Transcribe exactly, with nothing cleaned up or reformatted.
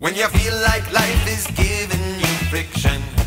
When you feel like life is giving you friction.